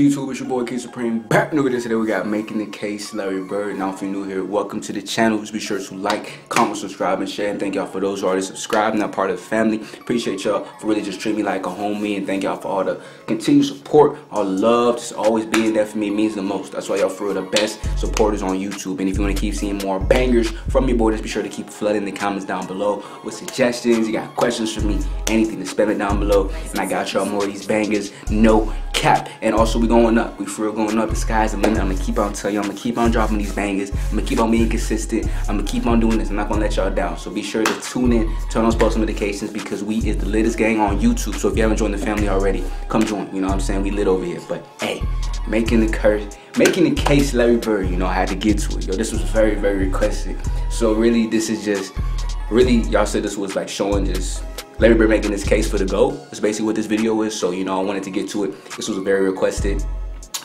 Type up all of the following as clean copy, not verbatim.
YouTube, it's your boy King Supreme back new video. Today we got Making the Case, Larry Bird. Now if you're new here, welcome to the channel. Just be sure to like, comment, subscribe, and share. And thank y'all for those who already subscribed and are part of the family. Appreciate y'all for really just treating me like a homie, and thank y'all for all the continued support, all love, just always being there for me. It means the most. That's why y'all for the best supporters on YouTube. And if you want to keep seeing more bangers from your boy, just be sure to keep flooding the comments down below with suggestions. You got questions for me, anything, to spam it down below. And I got y'all more of these bangers, no cap. And also we going up, we for real going up. The sky's the limit. I'm gonna keep on telling you, I'm gonna keep on dropping these bangers, I'm gonna keep on being consistent, I'm gonna keep on doing this. I'm not gonna let y'all down, so be sure to tune in, turn on post notifications, because we is the littest gang on YouTube. So if you haven't joined the family already, come join. You know what I'm saying, we lit over here. But hey, making the case Larry Bird, you know, I had to get to it. Yo, this was very, very requested. So really, this is just really, y'all said this was like showing just Larry Bird making his case for the GOAT. That's basically what this video is. So, you know, I wanted to get to it. This was very requested.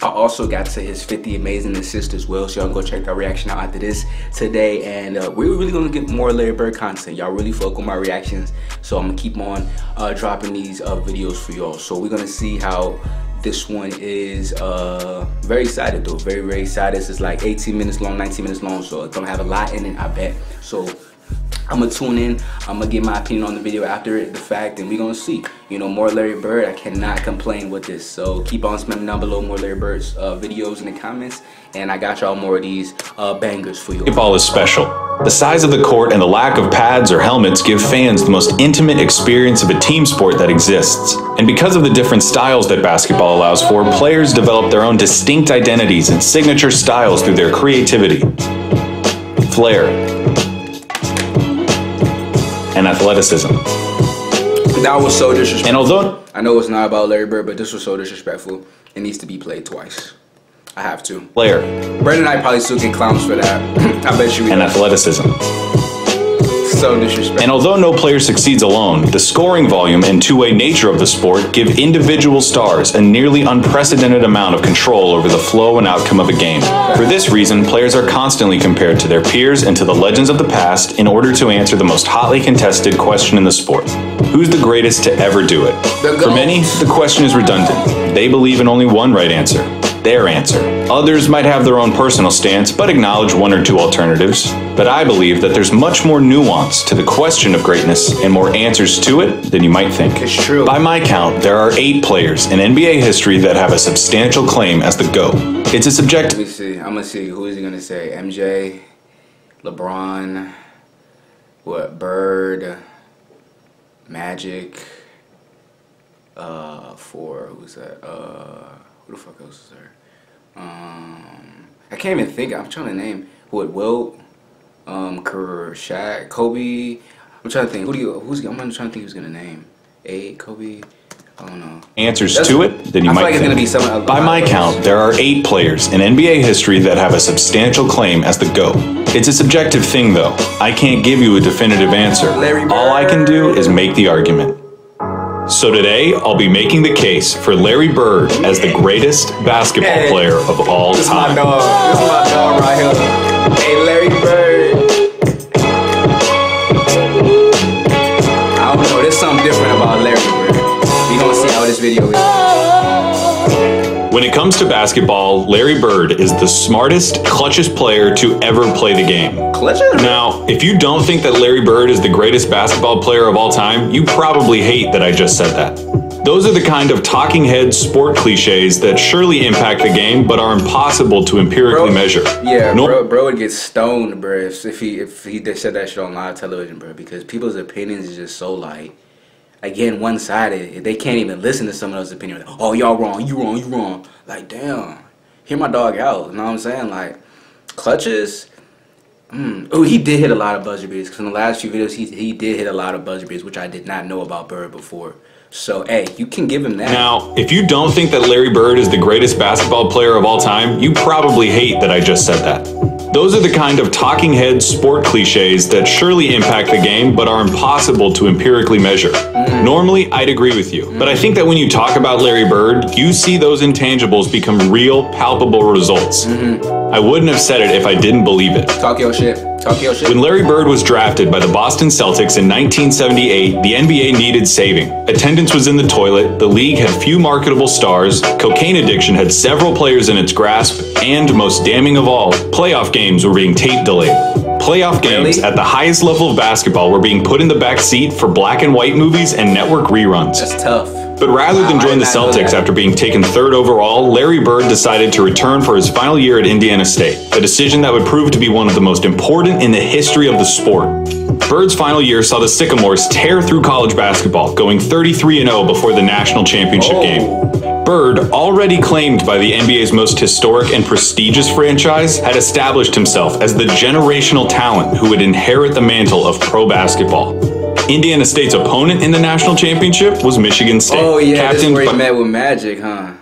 I also got to his 50 amazing assists as well. So y'all go check that reaction out after this today. And we're really going to get more Larry Bird content. Y'all really fuck with my reactions. So I'm going to keep on dropping these videos for y'all. So we're going to see how this one is. Very excited though. Very, very excited. This is like 18 minutes long, 19 minutes long. So it's going to have a lot in it, I bet. So I'm gonna tune in, I'm gonna get my opinion on the video after it, the fact, and we're gonna see. You know, more Larry Bird, I cannot complain with this. So keep on spamming down below more Larry Bird's videos in the comments, and I got y'all more of these bangers for you. Basketball is special. The size of the court and the lack of pads or helmets give fans the most intimate experience of a team sport that exists. And because of the different styles that basketball allows for, players develop their own distinct identities and signature styles through their creativity, flair, and athleticism. That was so disrespectful. And although I know it's not about Larry Bird, but this was so disrespectful, it needs to be played twice. I have to. Player. Brandon and I probably still get clowns for that. I bet you. And athleticism. So disrespectful. And although no player succeeds alone, the scoring volume and two-way nature of the sport give individual stars a nearly unprecedented amount of control over the flow and outcome of a game. For this reason, players are constantly compared to their peers and to the legends of the past in order to answer the most hotly contested question in the sport. Who's the greatest to ever do it? For many, the question is redundant. They believe in only one right answer, their answer. Others might have their own personal stance, but acknowledge one or two alternatives. But I believe that there's much more nuance to the question of greatness and more answers to it than you might think. It's true. By my count, there are 8 players in NBA history that have a substantial claim as the GOAT. It's a subjective. Let me see. I'm gonna see. Who is he gonna say? MJ, LeBron, what? Bird, Magic. For who's that? Who the fuck else is there? I can't even think. I'm trying to name who it. Wilt. Kerr, Shaq, Kobe. I'm trying to think. I'm trying to think who's gonna name. Kobe. I don't know. Answers that's to it? Then you I might. Feel like it's gonna be someone else. By my count, there are 8 players in NBA history that have a substantial claim as the GOAT. It's a subjective thing, though. I can't give you a definitive answer. All I can do is make the argument. So today, I'll be making the case for Larry Bird as the greatest basketball player of all time. This is my dog right here. Hey, Larry Bird. Something different about Larry Bird. We're gonna see how this video is. When it comes to basketball, Larry Bird is the smartest, clutchest player to ever play the game. Clutchest? Now, if you don't think that Larry Bird is the greatest basketball player of all time, you probably hate that I just said that. Those are the kind of talking head sport cliches that surely impact the game, but are impossible to empirically measure. Yeah, bro would get stoned, bro, if he said that shit on live television, bro, because people's opinions is just so like, again, one-sided. They can't even listen to someone else's opinion. Like, oh, y'all wrong, you wrong, you wrong. Like, damn, hear my dog out. You know what I'm saying? Like, clutches. Oh, he did hit a lot of buzzer beaters. Because in the last few videos, he did hit a lot of buzzer beaters, which I did not know about Bird before. So, hey, you can give him that. Now, if you don't think that Larry Bird is the greatest basketball player of all time, you probably hate that I just said that. Those are the kind of talking head sport cliches that surely impact the game, but are impossible to empirically measure. Normally, I'd agree with you, but I think that when you talk about Larry Bird, you see those intangibles become real, palpable results. I wouldn't have said it if I didn't believe it. Talk your shit. Talk your shit. When Larry Bird was drafted by the Boston Celtics in 1978, the NBA needed saving. Attendance was in the toilet, the league had few marketable stars, cocaine addiction had several players in its grasp, and most damning of all, playoff games were being tape delayed. Playoff games at the highest level of basketball were being put in the back seat for black and white movies and network reruns. That's tough. But rather than join the Celtics after being taken third overall, Larry Bird decided to return for his final year at Indiana State, a decision that would prove to be one of the most important in the history of the sport. Bird's final year saw the Sycamores tear through college basketball, going 33-0 before the national championship game. Bird, already claimed by the NBA's most historic and prestigious franchise, had established himself as the generational talent who would inherit the mantle of pro basketball. Indiana State's opponent in the national championship was Michigan State. Oh yeah, captained this is where he met with Magic, huh?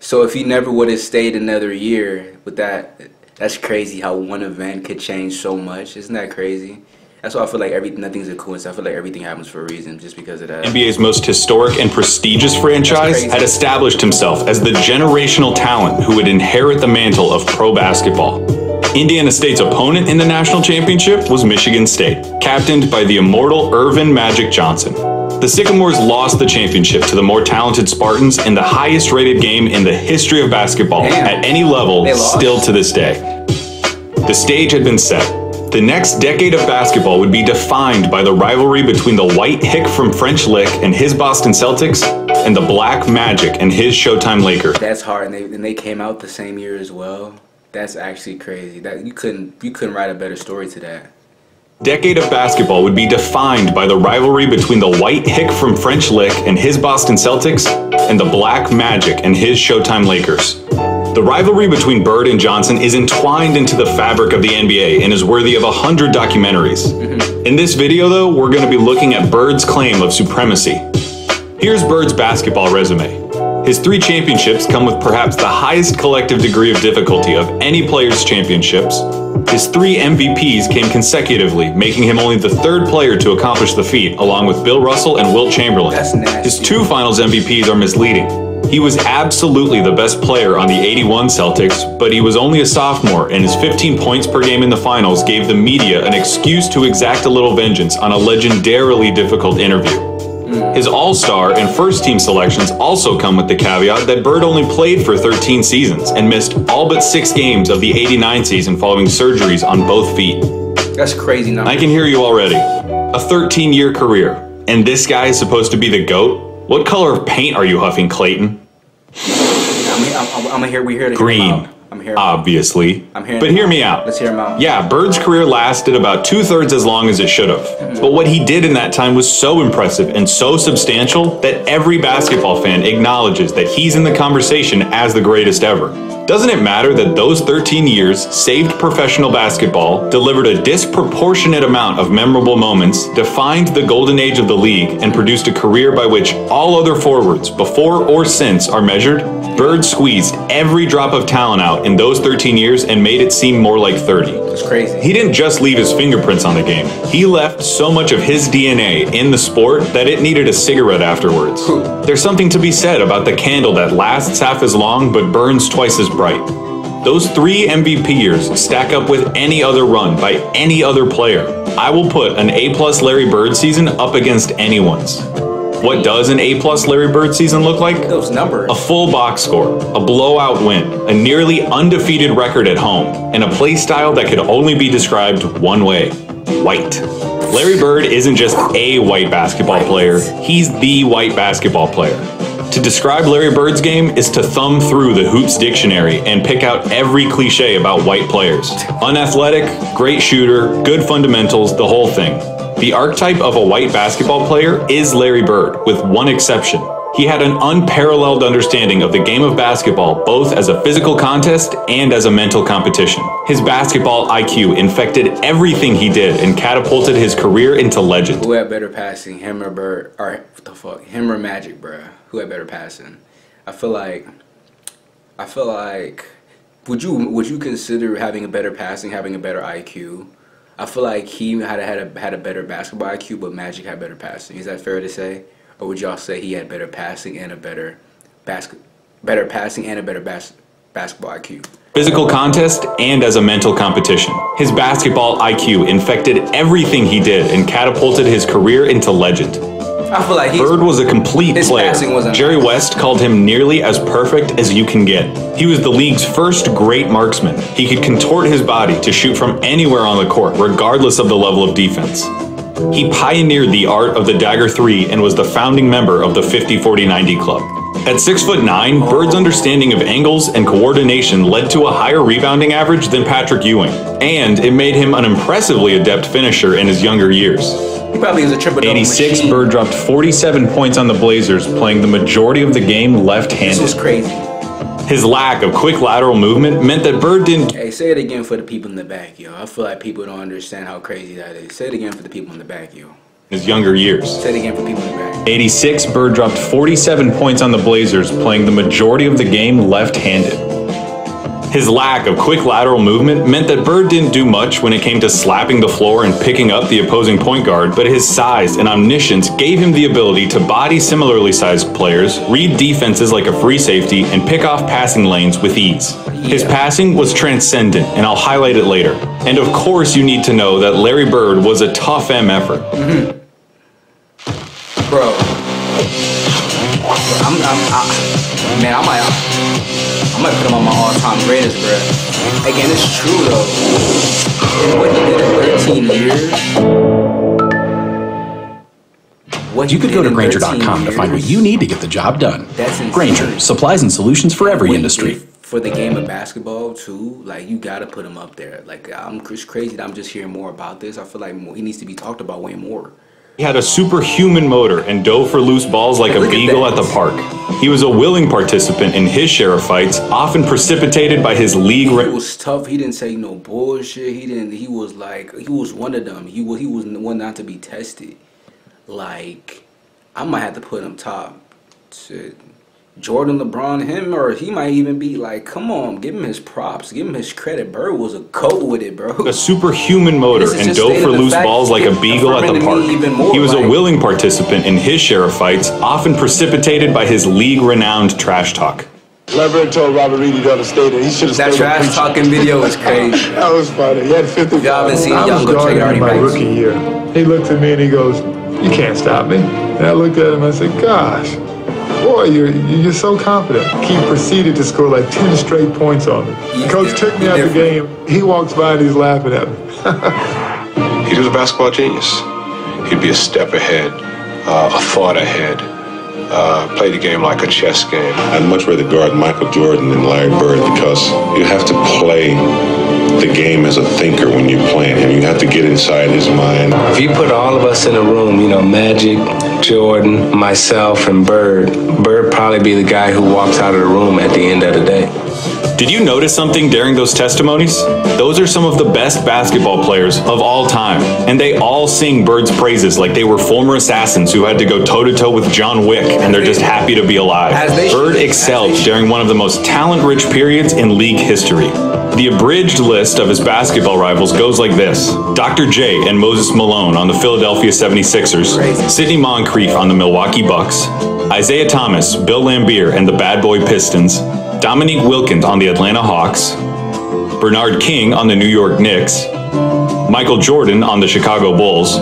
So if he never would have stayed another year with that, that's crazy how one event could change so much. Isn't that crazy? That's why I feel like nothing's a coincidence. I feel like everything happens for a reason just because of that. NBA's most historic and prestigious franchise had established himself as the generational talent who would inherit the mantle of pro basketball. Indiana State's opponent in the national championship was Michigan State, captained by the immortal Irvin Magic Johnson. The Sycamores lost the championship to the more talented Spartans in the highest rated game in the history of basketball at any level still to this day. The stage had been set. The next decade of basketball would be defined by the rivalry between the white hick from French Lick and his Boston Celtics and the black Magic and his Showtime Lakers. That's hard, and they came out the same year as well. That's actually crazy. That you couldn't write a better story to that. Decade of basketball would be defined by the rivalry between the white hick from French Lick and his Boston Celtics and the black Magic and his Showtime Lakers. The rivalry between Bird and Johnson is entwined into the fabric of the NBA and is worthy of 100 documentaries. In this video, though, we're going to be looking at Bird's claim of supremacy. Here's Bird's basketball resume. His 3 championships come with perhaps the highest collective degree of difficulty of any player's championships. His 3 MVPs came consecutively, making him only the 3rd player to accomplish the feat, along with Bill Russell and Wilt Chamberlain. His 2 finals MVPs are misleading. He was absolutely the best player on the '81 Celtics, but he was only a sophomore, and his 15 points per game in the finals gave the media an excuse to exact a little vengeance on a legendarily difficult interview. His all-star and first-team selections also come with the caveat that Bird only played for 13 seasons and missed all but 6 games of the '89 season following surgeries on both feet. That's crazy numbers. I can hear you already. A 13-year career, and this guy is supposed to be the GOAT? What color of paint are you huffing, Clayton? We're here to green, hear him out. Obviously. But hear me out. Let's hear him out. Yeah, Bird's career lasted about 2/3 as long as it should have. But what he did in that time was so impressive and so substantial that every basketball fan acknowledges that he's in the conversation as the greatest ever. Doesn't it matter that those 13 years saved professional basketball, delivered a disproportionate amount of memorable moments, defined the golden age of the league, and produced a career by which all other forwards, before or since, are measured? Bird squeezed every drop of talent out in those 13 years and made it seem more like 30. That's crazy. He didn't just leave his fingerprints on the game. He left so much of his DNA in the sport that it needed a cigarette afterwards. There's something to be said about the candle that lasts half as long but burns twice as bright. Those 3 MVP years stack up with any other run by any other player. I will put an A+ Larry Bird season up against anyone's. What does an A+ Larry Bird season look like? Those numbers. A full box score, a blowout win, a nearly undefeated record at home, and a play style that could only be described one way: white. Larry Bird isn't just a white basketball player, he's the white basketball player. To describe Larry Bird's game is to thumb through the Hoops dictionary and pick out every cliche about white players. Unathletic, great shooter, good fundamentals, the whole thing. The archetype of a white basketball player is Larry Bird, with one exception. He had an unparalleled understanding of the game of basketball, both as a physical contest and as a mental competition. His basketball IQ infected everything he did and catapulted his career into legend. Who had better passing, him or Bird? All right, what the fuck, him or Magic, bruh? Who had better passing? I feel like. Would you consider having a better passing, having a better IQ? I feel like he had a better basketball IQ, but Magic had better passing. Is that fair to say? Or would y'all say he had better passing and a better basketball IQ? physical contest and as a mental competition. His basketball IQ infected everything he did and catapulted his career into legend. I feel like Bird was a complete player. Jerry West called him nearly as perfect as you can get. He was the league's first great marksman. He could contort his body to shoot from anywhere on the court, regardless of the level of defense. He pioneered the art of the dagger three and was the founding member of the 50-40-90 club. At 6'9", Bird's understanding of angles and coordination led to a higher rebounding average than Patrick Ewing, and it made him an impressively adept finisher in his younger years. He probably is a triple-double machine. 86, Bird dropped 47 points on the Blazers, playing the majority of the game left-handed. This is crazy. His lack of quick lateral movement meant that Bird didn't... Hey, say it again for the people in the back, yo. I feel like people don't understand how crazy that is. Say it again for the people in the back, yo. His younger years. Say it again for people in the back. 86, Bird dropped 47 points on the Blazers, playing the majority of the game left-handed. His lack of quick lateral movement meant that Bird didn't do much when it came to slapping the floor and picking up the opposing point guard, but his size and omniscience gave him the ability to body similarly sized players, read defenses like a free safety, and pick off passing lanes with ease. His passing was transcendent, and I'll highlight it later. And of course you need to know that Larry Bird was a tough MFer. Bro. I might put him on my all-time greatest, bro. Again, it's true, though. And what he did in 13 years... You could go to Grainger.com to find what you need to get the job done. That's insane. Grainger, supplies and solutions for every industry. For the game of basketball, too, like, you gotta put him up there. Like, it's crazy that I'm just hearing more about this. I feel like he needs to be talked about way more. He had a superhuman motor and dove for loose balls like a beagle at the park. He was a willing participant in his share of fights, often precipitated by his league. He was tough. He didn't say no bullshit. He was like, he was one of them. He was one not to be tested. Like, I might have to put him top. Shit. Jordan, LeBron, him, or he might even be like, come on, give him his props, give him his credit. Bird was a goat with it, bro. A superhuman motor and dove for loose balls like a beagle at the park. He was a willing participant in his share of fights, often precipitated by his league-renowned trash talk. Larry told Robert Reedy the other day that he should have stayed with trash talking video was crazy. That was funny. He had 50. Y'all haven't seen it. Y'all go check it out. My rookie year, he looked at me and he goes, "You can't stop me." And I looked at him and I said, "Gosh. Boy, you're so confident." He proceeded to score like 10 straight points on me. Coach took me out of the game. He walks by and he's laughing at me. He was a basketball genius. He'd be a step ahead, a thought ahead, play the game like a chess game. I'd much rather guard Michael Jordan than Larry Bird because you have to play the game as a thinker when you're playing him. You have to get inside his mind. If you put all of us in a room, you know, Magic, Jordan, myself, and Bird probably be the guy who walks out of the room at the end of the day. Did you notice something during those testimonies? Those are some of the best basketball players of all time, and they all sing Bird's praises like they were former assassins who had to go toe-to-toe with John Wick, and they're just happy to be alive. Bird excelled during one of the most talent-rich periods in league history. The abridged list of his basketball rivals goes like this: Dr. J and Moses Malone on the Philadelphia 76ers, Sidney Moncrief on the Milwaukee Bucks, Isaiah Thomas, Bill Lambier and the Bad Boy Pistons, Dominique Wilkins on the Atlanta Hawks, Bernard King on the New York Knicks, Michael Jordan on the Chicago Bulls,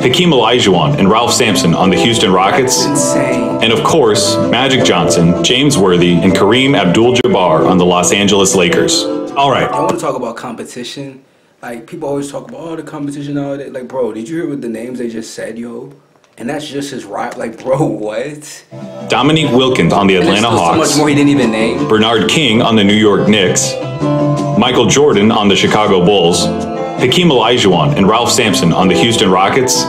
Hakeem Olajuwon and Ralph Sampson on the Houston Rockets, and of course, Magic Johnson, James Worthy, and Kareem Abdul-Jabbar on the Los Angeles Lakers. All right. I want to talk about competition. Like, people always talk about, oh, the competition and all that. Like, bro, did you hear what the names they just said, yo? And that's just his rival. Like, bro, what? Dominique Wilkins on the Atlanta Hawks. So much more he didn't even name. Bernard King on the New York Knicks. Michael Jordan on the Chicago Bulls. Hakeem Olajuwon and Ralph Sampson on the Houston Rockets.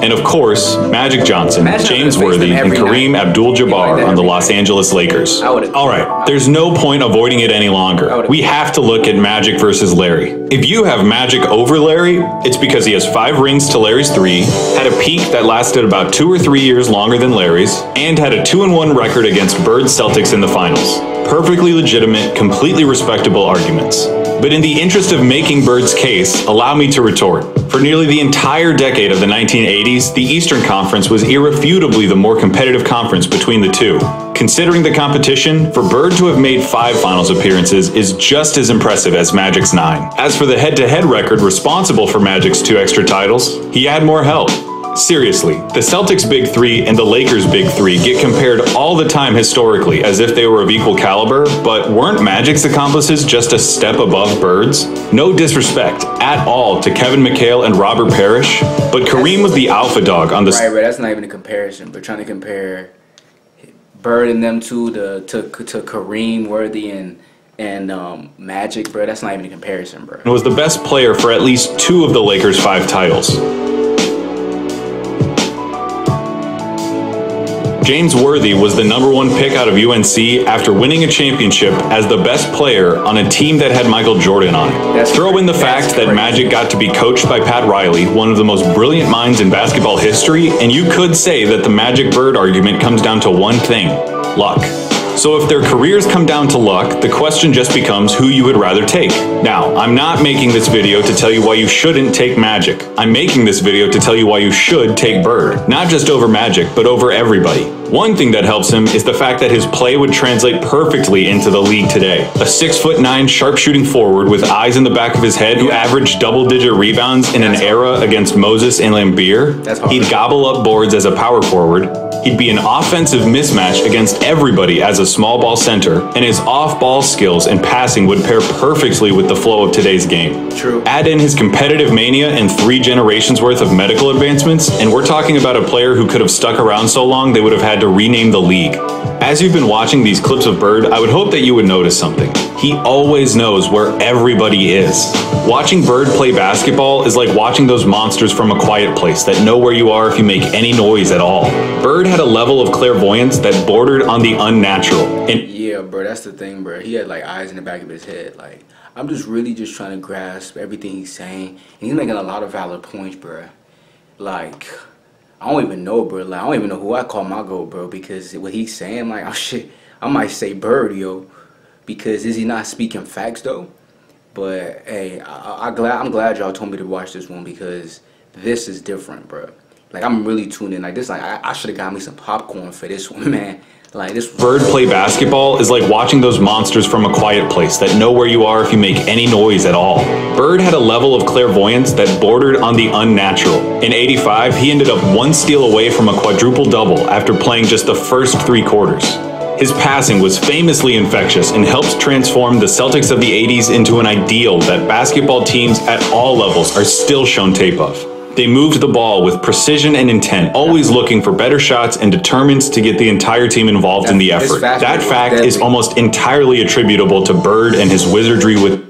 And of course, Magic Johnson, James Worthy, and Kareem Abdul-Jabbar on the Los Angeles Lakers. All right, there's no point avoiding it any longer. We have to look at Magic versus Larry. If you have Magic over Larry, it's because he has 5 rings to Larry's 3, had a peak that lasted about 2 or 3 years longer than Larry's, and had a 2-1 record against Bird Celtics in the finals. Perfectly legitimate, completely respectable arguments. But in the interest of making Bird's case, allow me to retort. For nearly the entire decade of the 1980s, the Eastern Conference was irrefutably the more competitive conference between the two. Considering the competition, for Bird to have made 5 finals appearances is just as impressive as Magic's 9. As for the head-to-head record responsible for Magic's 2 extra titles, he had more help. Seriously, the Celtics' Big Three and the Lakers' Big Three get compared all the time historically as if they were of equal caliber, but weren't Magic's accomplices just a step above Bird's? No disrespect at all to Kevin McHale and Robert Parrish, but Kareem was the alpha dog on the... Right, but that's not even a comparison, but trying to compare Bird and them two to Kareem, Worthy, and Magic, bro, that's not even a comparison, bro. He was the best player for at least 2 of the Lakers' 5 titles. James Worthy was the #1 pick out of UNC after winning a championship as the best player on a team that had Michael Jordan on it. Throw in the fact that Magic got to be coached by Pat Riley, one of the most brilliant minds in basketball history, and you could say that the Magic Bird argument comes down to one thing: luck. So if their careers come down to luck, the question just becomes who you would rather take. Now, I'm not making this video to tell you why you shouldn't take Magic. I'm making this video to tell you why you should take Bird. Not just over Magic, but over everybody. One thing that helps him is the fact that his play would translate perfectly into the league today. A 6'9" sharpshooting forward with eyes in the back of his head who averaged double-digit rebounds in an era against Moses and Lambeer. He'd gobble up boards as a power forward. He'd be an offensive mismatch against everybody as a small ball center, and his off-ball skills and passing would pair perfectly with the flow of today's game. True. Add in his competitive mania and 3 generations worth of medical advancements, and we're talking about a player who could have stuck around so long they would have had to rename the league. As you've been watching these clips of Bird, I would hope that you would notice something. He always knows where everybody is. Watching Bird play basketball is like watching those monsters from A Quiet Place that know where you are if you make any noise at all. Bird had a level of clairvoyance that bordered on the unnatural. And yeah, bro, that's the thing, bro. He had like eyes in the back of his head. Like, I'm just really just trying to grasp everything he's saying. And he's making a lot of valid points, bro. Like, I don't even know, bro. Like, I don't even know who I call my GOAT, bro, because what he's saying, like, oh shit, I might say Bird, yo, because is he not speaking facts though? But hey, I'm glad y'all told me to watch this one because this is different, bro. Like, I'm really tuned in. Like, this, like, I should have got me some popcorn for this one, man. Like, this Bird play basketball is like watching those monsters from A Quiet Place that know where you are if you make any noise at all. Bird had a level of clairvoyance that bordered on the unnatural. In '85, he ended up 1 steal away from a quadruple-double after playing just the first 3 quarters. His passing was famously infectious and helped transform the Celtics of the 80s into an ideal that basketball teams at all levels are still shown tape of. They moved the ball with precision and intent, always looking for better shots and determined to get the entire team involved in the effort. That fact is almost entirely attributable to Bird and his wizardry with...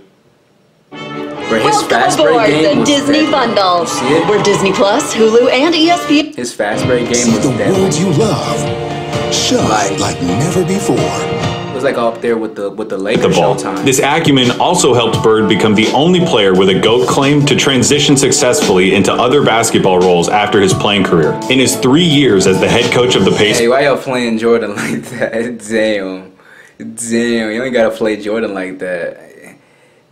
Welcome aboard the Disney Bundle. We're Disney Plus, Hulu, and ESPN. His fast break game was deadly. The world you love, shine like never before. It was like up there with the Lakers Showtime. This acumen also helped Bird become the only player with a GOAT claim to transition successfully into other basketball roles after his playing career. In his 3 years as the head coach of the Pacers... Hey, why y'all playing Jordan like that? Damn. Damn, you ain't gotta play Jordan like that.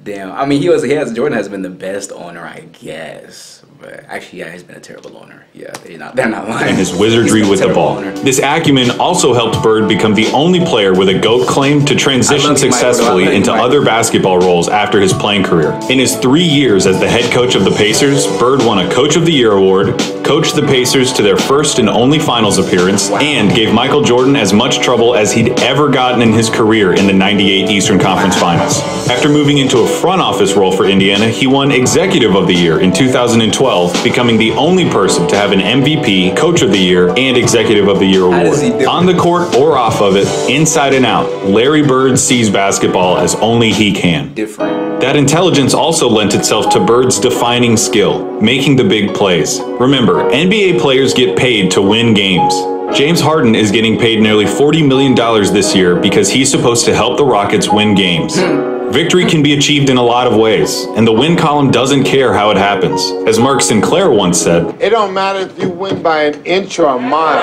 Damn. I mean, Jordan has been the best owner, I guess. But actually, yeah, he's been a terrible owner. Yeah, they're not lying. And his wizardry with the ball. This acumen also helped Bird become the only player with a GOAT claim to transition successfully into other basketball roles after his playing career. In his 3 years as the head coach of the Pacers, Bird won a Coach of the Year award, coached the Pacers to their first and only finals appearance, and gave Michael Jordan as much trouble as he'd ever gotten in his career in the '98 Eastern Conference Finals. After moving into a front office role for Indiana, he won Executive of the Year in 2012. Becoming the only person to have an MVP, Coach of the Year, and Executive of the Year award. On the court or off of it, inside and out, Larry Bird sees basketball as only he can. Different. That intelligence also lent itself to Bird's defining skill, making the big plays. Remember, NBA players get paid to win games. James Harden is getting paid nearly $40 million this year because he's supposed to help the Rockets win games. Victory can be achieved in a lot of ways, and the win column doesn't care how it happens. As Mark Sinclair once said, "It don't matter if you win by an inch or a mile.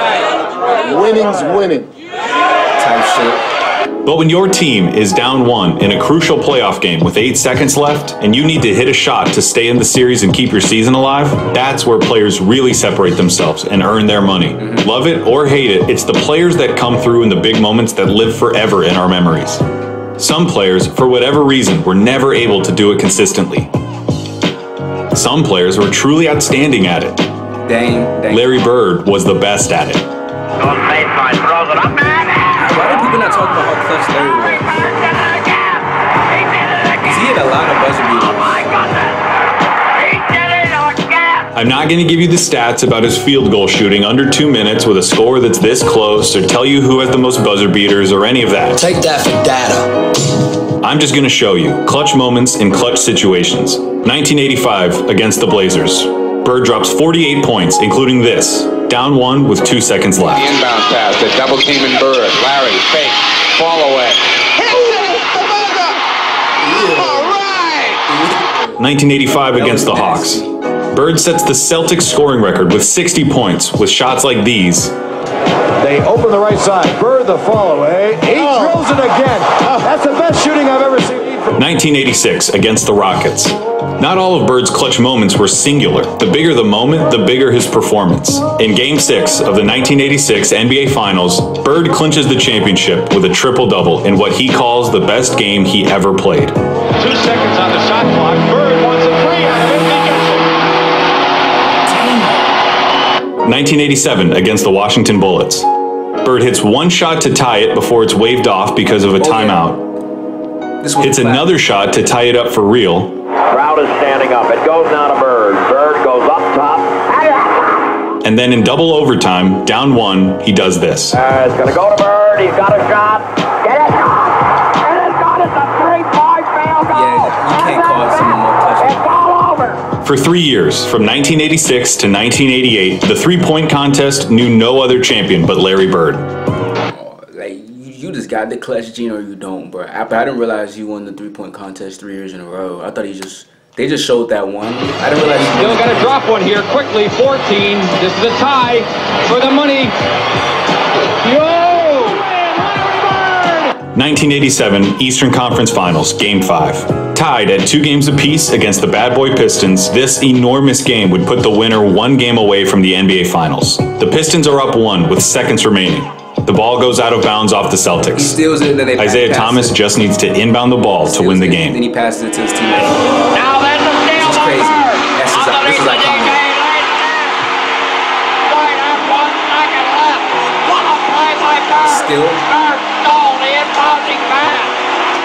Winning's winning." Type shit. But when your team is down one in a crucial playoff game with 8 seconds left and you need to hit a shot to stay in the series and keep your season alive, that's where players really separate themselves and earn their money. Love it or hate it, it's the players that come through in the big moments that live forever in our memories. Some players, for whatever reason, were never able to do it consistently. Some players were truly outstanding at it. Dang. Larry Bird was the best at it. Why do people not talk about how clutch Larry was? He had a lot of buzzer beaters. I'm not going to give you the stats about his field goal shooting under 2 minutes with a score that's this close, or tell you who has the most buzzer beaters, or any of that. Take that for data. I'm just going to show you clutch moments in clutch situations. 1985 against the Blazers. Bird drops 48 points, including this. Down one with 2 seconds left. The inbound pass, the double team in Bird. Larry, fake, fall away. All right. 1985 against the Hawks. Bird sets the Celtics scoring record with 60 points with shots like these. They open the right side. Bird the fall away. He drills it again. That's the best shooting I've ever seen. 1986 against the Rockets. Not all of Bird's clutch moments were singular. The bigger the moment, the bigger his performance. In Game 6 of the 1986 NBA Finals, Bird clinches the championship with a triple-double in what he calls the best game he ever played. 2 seconds on the shot clock. Bird wants a three. I think he gets it. 1987 against the Washington Bullets. Bird hits one shot to tie it before it's waved off because of a timeout. Hits another shot to tie it up for real. Crowd is standing up. It goes now to Bird. Bird goes up top. And then in double overtime, down one, he does this. It's going to go to Bird. He's got a shot. Get it! And it's got it. The three-point field goal. Yeah, you can't call it someone more touching. It's all over. For 3 years, from 1986 to 1988, the three-point contest knew no other champion but Larry Bird. You just got the clutch gene or you don't, bro. I didn't realize you won the three-point contest 3 years in a row. I thought they just showed that one. I didn't realize you still got to drop one here quickly. 14. This is a tie for the money. Yo! 1987 Eastern Conference Finals, Game 5. Tied at 2 games apiece against the Bad Boy Pistons, this enormous game would put the winner 1 game away from the NBA Finals. The Pistons are up 1 with seconds remaining. The ball goes out of bounds off the Celtics. He steals it, then Isaiah Thomas just needs to inbound the ball to win the game. Then he passes it to his teammate. Now that's a steal by Bird. This is iconic.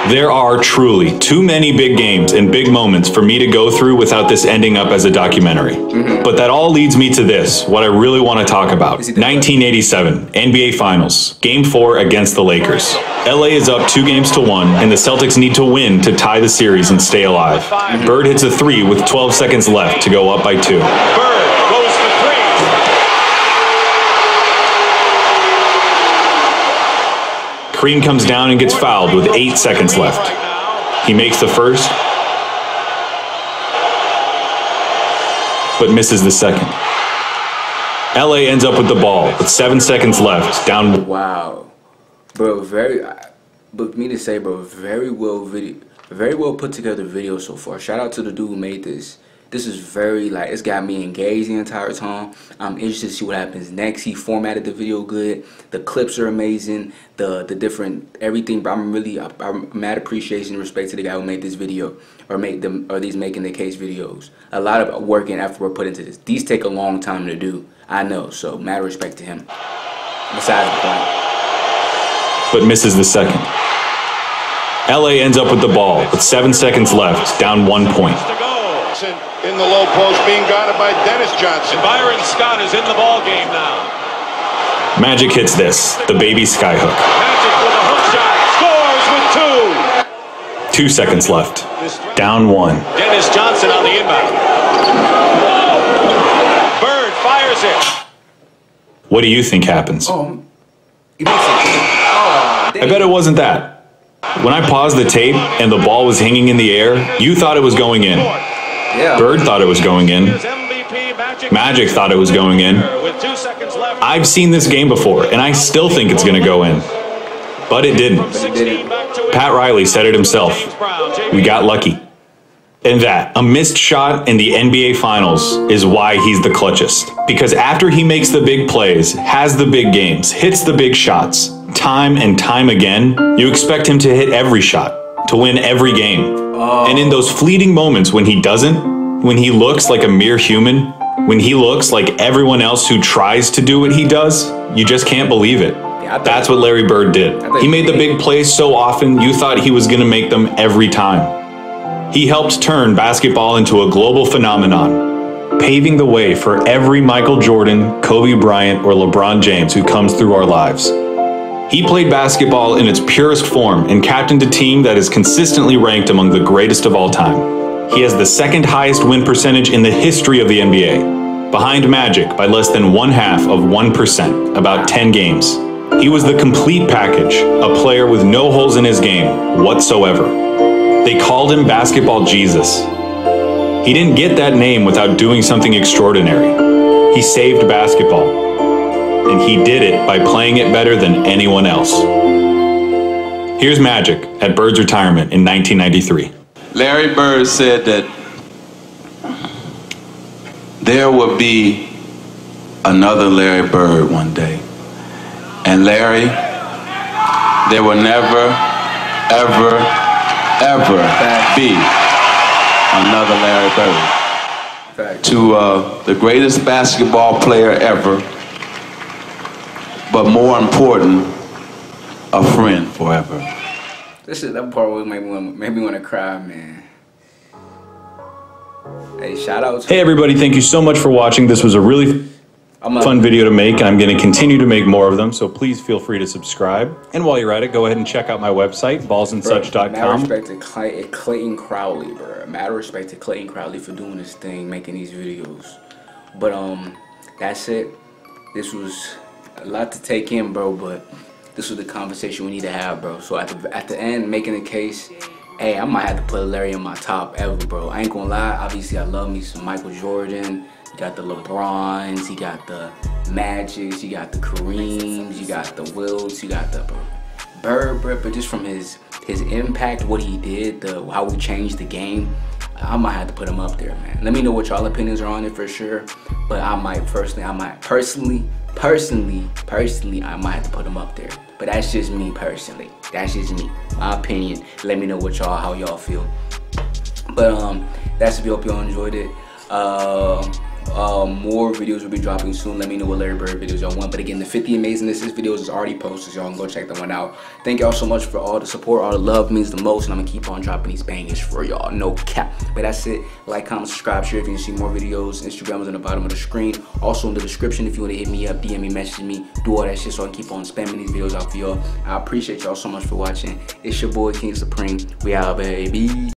There are truly too many big games and big moments for me to go through without this ending up as a documentary. But that all leads me to this, what I really want to talk about. 1987, NBA Finals, Game 4 against the Lakers. LA is up 2 games to 1, and the Celtics need to win to tie the series and stay alive. Bird hits a 3 with 12 seconds left to go up by 2. Bird goes for 3. Kareem comes down and gets fouled with 8 seconds left. He makes the first, but misses the second. LA ends up with the ball with 7 seconds left, down. Wow, bro, very well video, very well put together video so far. Shout out to the dude who made this. This is very like, it's got me engaged the entire time. I'm interested to see what happens next. He formatted the video good. The clips are amazing. The different everything. But I'm mad appreciation and respect to the guy who made this video or these making the case videos. A lot of work and effort were put into this. These take a long time to do. I know. So mad respect to him. Besides the point. But misses the second. LA ends up with the ball with 7 seconds left, down 1 point. In the low post, being guarded by Dennis Johnson. Byron Scott is in the ball game now. Magic hits this, the baby skyhook. Magic with a hook shot, scores with 2. 2 seconds left, down 1. Dennis Johnson on the inbound. Bird fires it. What do you think happens? I bet it wasn't that. When I paused the tape and the ball was hanging in the air, you thought it was going in. Bird thought it was going in. Magic thought it was going in. I've seen this game before, and I still think it's going to go in. But it didn't. Pat Riley said it himself. We got lucky. And that, a missed shot in the NBA Finals, is why he's the clutchest. Because after he makes the big plays, has the big games, hits the big shots, time and time again, you expect him to hit every shot, to win every game. And in those fleeting moments when he doesn't, when he looks like a mere human, when he looks like everyone else who tries to do what he does, you just can't believe it. That's what Larry Bird did. He made the big plays so often, you thought he was going to make them every time. He helped turn basketball into a global phenomenon, paving the way for every Michael Jordan, Kobe Bryant, or LeBron James who comes through our lives. He played basketball in its purest form and captained a team that is consistently ranked among the greatest of all time. He has the second highest win percentage in the history of the NBA, behind Magic by less than 0.5%, about 10 games. He was the complete package, a player with no holes in his game whatsoever. They called him Basketball Jesus. He didn't get that name without doing something extraordinary. He saved basketball, and he did it by playing it better than anyone else. Here's Magic at Bird's retirement in 1993. Larry Bird said that there will be another Larry Bird one day. And Larry, there will never, ever be another Larry Bird. To the greatest basketball player ever, but more important, a friend forever. This is that part always made me want to cry, man. Hey, shout out to everybody, thank you so much for watching. This was a really fun video to make. I'm going to continue to make more of them, so please feel free to subscribe. And while you're at it, go ahead and check out my website, ballsandsuch.com. Mad respect to Clayton Crowley, bro. Mad respect to Clayton Crowley for doing this thing, making these videos. But that's it. This was a lot to take in, bro, but this was the conversation we need to have, bro. So at the end, making a case, hey, I might have to put Larry in my top ever, bro. I ain't gonna lie. Obviously, I love me some Michael Jordan. You got the LeBrons, you got the Magics, you got the Kareems, you got the Wilts, you got the Bird, but just from his impact, what he did, how we changed the game, I might have to put him up there, man. Let me know what y'all opinions are on it for sure, but I might have to put him up there. But that's just me personally. That's just me, my opinion. Let me know what y'all, how y'all feel. But that's if you hope y'all enjoyed it. More videos will be dropping soon. Let me know what Larry Bird videos y'all want. But again, the 50 amazingness videos is already posted, so y'all can go check that one out. Thank y'all so much for all the support. All the love means the most, and I'm gonna keep on dropping these bangers for y'all. No cap. But that's it. Like, comment, subscribe, share if you can see more videos. Instagram is on the bottom of the screen. Also in the description if you want to hit me up, DM me, message me, do all that shit so I can keep on spamming these videos out for y'all. I appreciate y'all so much for watching. It's your boy King Supreme. We out, baby.